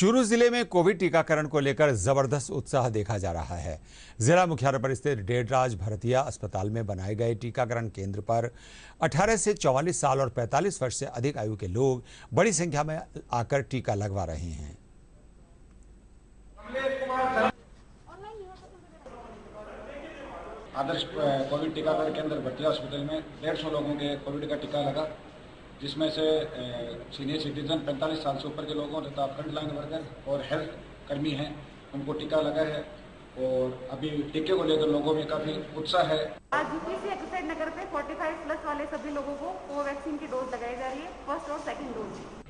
चूरू जिले में कोविड टीकाकरण को लेकर जबरदस्त उत्साह देखा जा रहा है। जिला मुख्यालय पर स्थित डेडराज भरतिया अस्पताल में बनाए गए टीकाकरण केंद्र पर 18 से 44 साल और 45 वर्ष से अधिक आयु के लोग बड़ी संख्या में आकर टीका लगवा रहे हैं। आदर्श कोविड टीकाकरण केंद्र भरतिया अस्पताल में 150 लोगों के कोविड का टीका लगा, जिसमें से सीनियर सिटीजन 45 साल से ऊपर के लोगों तथा फ्रंटलाइन वर्कर और हेल्थ कर्मी हैं, उनको टीका लगा है और अभी टीके को लेकर लोगों में काफ़ी उत्साह है। आज यूपीसी एक्साइड नगर पे 45+ वाले सभी लोगों को कोवैक्सीन की डोज लगाई जा रही है, फर्स्ट और सेकंड डोज।